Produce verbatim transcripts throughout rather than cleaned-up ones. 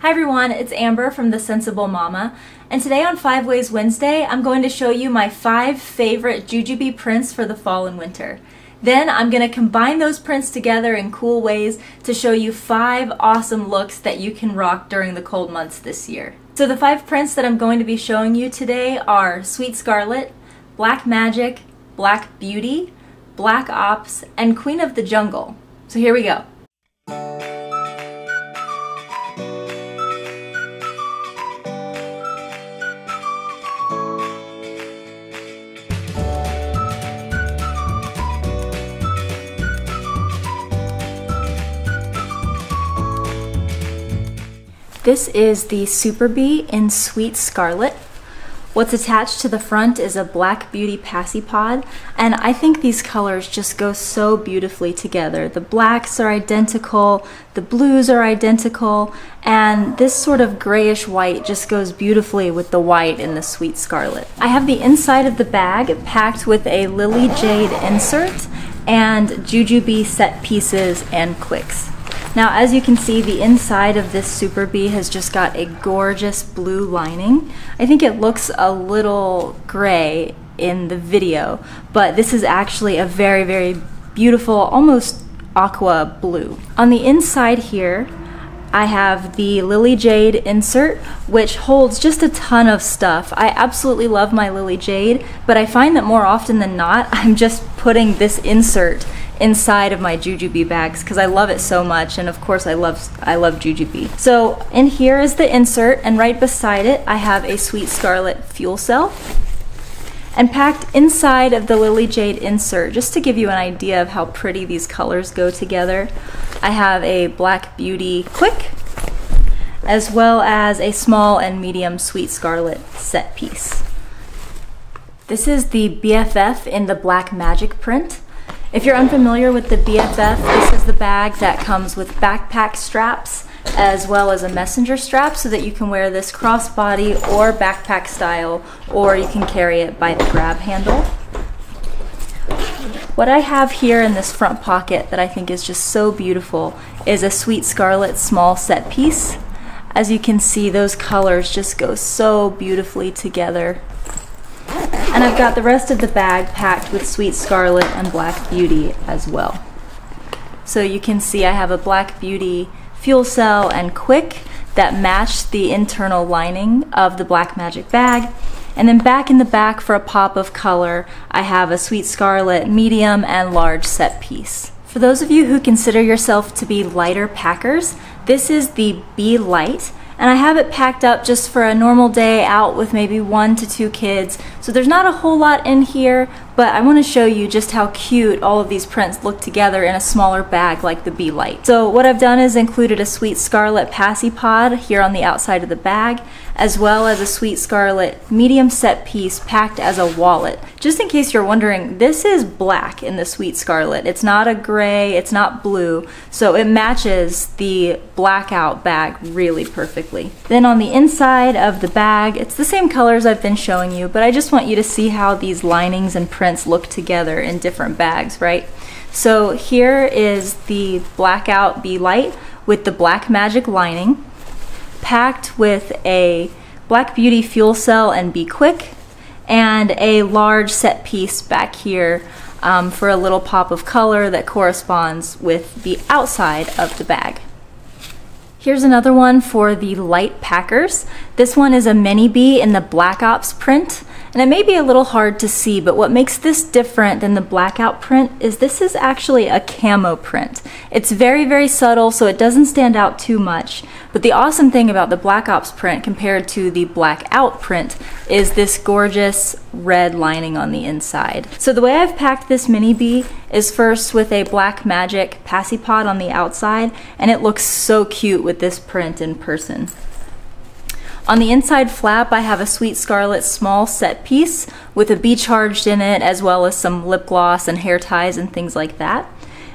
Hi everyone, it's Amber from The Sensible Mama, and today on Five Ways Wednesday, I'm going to show you my five favorite Ju-Ju-Be prints for the fall and winter. Then I'm going to combine those prints together in cool ways to show you five awesome looks that you can rock during the cold months this year. So the five prints that I'm going to be showing you today are Sweet Scarlet, Black Magic, Black Beauty, Black Ops, and Queen of the Jungle. So here we go. This is the Ju-Ju-Be in Sweet Scarlet. What's attached to the front is a Black Beauty paci pod, and I think these colors just go so beautifully together. The blacks are identical, the blues are identical, and this sort of grayish white just goes beautifully with the white in the Sweet Scarlet. I have the inside of the bag packed with a Lily Jade insert and Ju-Ju-Be set pieces and quicks. Now, as you can see, the inside of this Ju-Ju-Be has just got a gorgeous blue lining. I think it looks a little gray in the video, but this is actually a very, very beautiful, almost aqua blue. On the inside here, I have the Lily Jade insert, which holds just a ton of stuff. I absolutely love my Lily Jade, but I find that more often than not, I'm just putting this insert inside of my Ju-Ju-Be bags because I love it so much, and of course I love I love Ju-Ju-Be. So in here is the insert, and right beside it I have a Sweet Scarlet fuel cell. And packed inside of the Lily Jade insert, just to give you an idea of how pretty these colors go together, I have a Black Beauty quick, as well as a small and medium Sweet Scarlet set piece. This is the B F F in the Black Magic print. If you're unfamiliar with the B F F, this is the bag that comes with backpack straps, as well as a messenger strap, so that you can wear this crossbody or backpack style, or you can carry it by the grab handle. What I have here in this front pocket that I think is just so beautiful is a Sweet Scarlet small set piece. As you can see, those colors just go so beautifully together. And I've got the rest of the bag packed with Sweet Scarlet and Black Beauty as well. So you can see I have a Black Beauty fuel cell and quick that match the internal lining of the Black Magic bag. And then back in the back for a pop of color, I have a Sweet Scarlet medium and large set piece. For those of you who consider yourself to be lighter packers, this is the Be Light, and I have it packed up just for a normal day out with maybe one to two kids. So there's not a whole lot in here, but I want to show you just how cute all of these prints look together in a smaller bag like the Be Light. So what I've done is included a Sweet Scarlet paci pod here on the outside of the bag, as well as a Sweet Scarlet medium set piece packed as a wallet. Just in case you're wondering, this is black in the Sweet Scarlet. It's not a gray, it's not blue, so it matches the blackout bag really perfectly. Then on the inside of the bag, it's the same colors I've been showing you, but I just want you to see how these linings and prints look together in different bags, right? So here is the blackout Be Light with the Black Magic lining, packed with a Black Beauty fuel cell and Be Quick, and a large set piece back here um, for a little pop of color that corresponds with the outside of the bag. Here's another one for the light packers. This one is a mini be in the Black Ops print. And it may be a little hard to see, but what makes this different than the blackout print is this is actually a camo print. It's very, very subtle, so it doesn't stand out too much. But the awesome thing about the Black Ops print compared to the blackout print is this gorgeous red lining on the inside. So the way I've packed this mini be is first with a Black Magic paci pod on the outside, and it looks so cute with this print in person. On the inside flap, I have a Sweet Scarlet small set piece with a Be Charged in it, as well as some lip gloss and hair ties and things like that.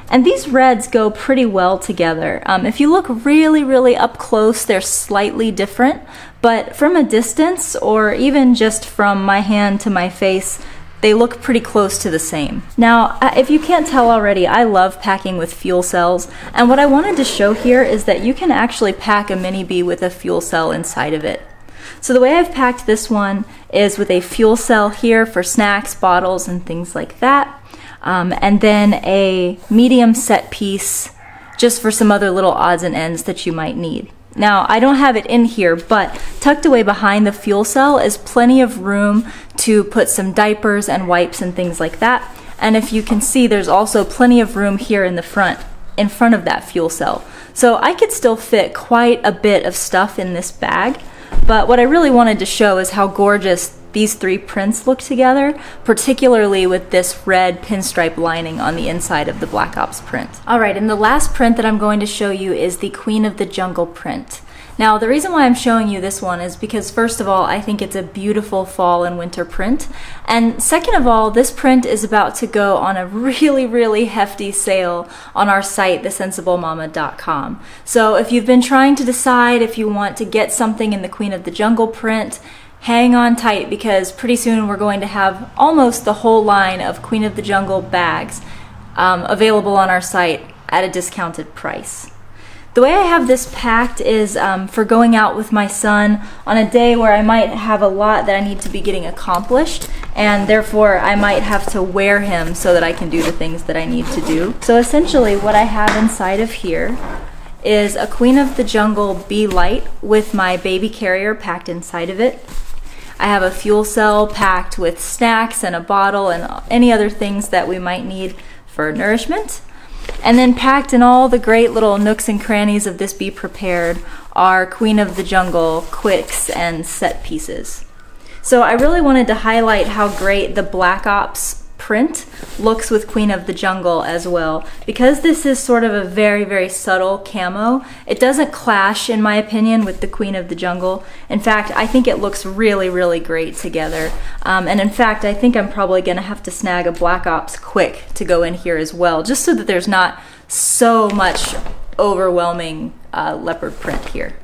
And these reds go pretty well together. Um, if you look really, really up close, they're slightly different, but from a distance, or even just from my hand to my face, they look pretty close to the same. Now, if you can't tell already, I love packing with fuel cells, and what I wanted to show here is that you can actually pack a mini be with a fuel cell inside of it. So the way I've packed this one is with a fuel cell here for snacks, bottles, and things like that, um, and then a medium set piece just for some other little odds and ends that you might need. Now, I don't have it in here, but tucked away behind the fuel cell is plenty of room to put some diapers and wipes and things like that. And if you can see, there's also plenty of room here in the front, in front of that fuel cell. So I could still fit quite a bit of stuff in this bag, but what I really wanted to show is how gorgeous these three prints look together, particularly with this red pinstripe lining on the inside of the Black Ops print. All right, and the last print that I'm going to show you is the Queen of the Jungle print. Now, the reason why I'm showing you this one is because, first of all, I think it's a beautiful fall and winter print. And second of all, this print is about to go on a really, really hefty sale on our site, the sensible mama dot com. So if you've been trying to decide if you want to get something in the Queen of the Jungle print, hang on tight, because pretty soon we're going to have almost the whole line of Queen of the Jungle bags um, available on our site at a discounted price. The way I have this packed is um, for going out with my son on a day where I might have a lot that I need to be getting accomplished, and therefore I might have to wear him so that I can do the things that I need to do. So essentially what I have inside of here is a Queen of the Jungle Be Light with my baby carrier packed inside of it. I have a fuel cell packed with snacks and a bottle and any other things that we might need for nourishment. And then packed in all the great little nooks and crannies of this Be Prepared are Queen of the Jungle quicks and set pieces. So I really wanted to highlight how great the Black Ops print looks with Queen of the Jungle as well. Because this is sort of a very, very subtle camo, it doesn't clash, in my opinion, with the Queen of the Jungle. In fact, I think it looks really, really great together. Um, and in fact, I think I'm probably gonna have to snag a Black Ops quick to go in here as well, just so that there's not so much overwhelming uh, leopard print here.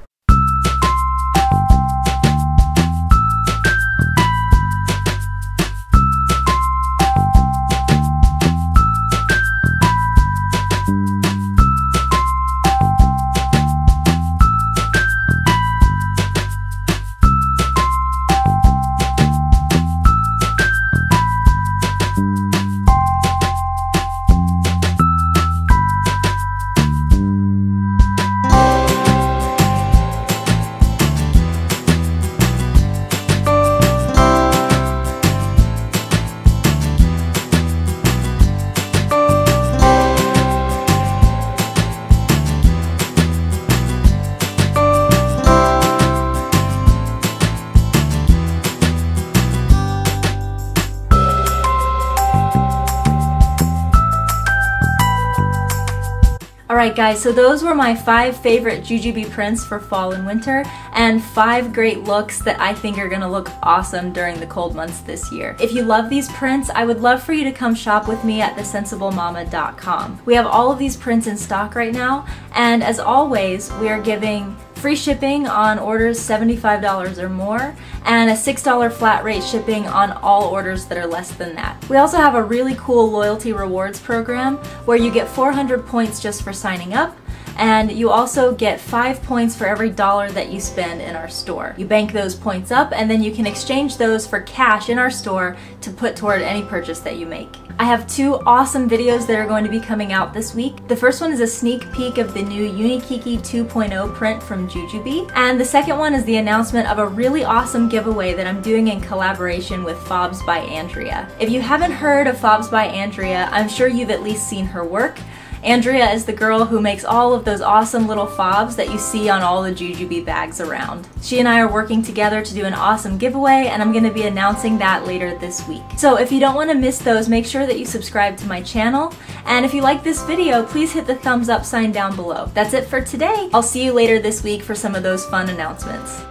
Alright guys, so those were my five favorite Ju-Ju-Be prints for fall and winter, and five great looks that I think are going to look awesome during the cold months this year. If you love these prints, I would love for you to come shop with me at the sensible mama dot com. We have all of these prints in stock right now, and as always, we are giving free shipping on orders seventy-five dollars or more, and a six dollar flat rate shipping on all orders that are less than that. We also have a really cool loyalty rewards program where you get four hundred points just for signing up, and you also get five points for every dollar that you spend in our store. You bank those points up, and then you can exchange those for cash in our store to put toward any purchase that you make. I have two awesome videos that are going to be coming out this week. The first one is a sneak peek of the new Unikiki two point oh print from Ju-Ju-Be, and the second one is the announcement of a really awesome giveaway that I'm doing in collaboration with FOBS by Andrea. If you haven't heard of FOBS by Andrea, I'm sure you've at least seen her work. Andrea is the girl who makes all of those awesome little fobs that you see on all the Ju-Ju-Be bags around. She and I are working together to do an awesome giveaway, and I'm going to be announcing that later this week. So if you don't want to miss those, make sure that you subscribe to my channel, and if you like this video, please hit the thumbs up sign down below. That's it for today. I'll see you later this week for some of those fun announcements.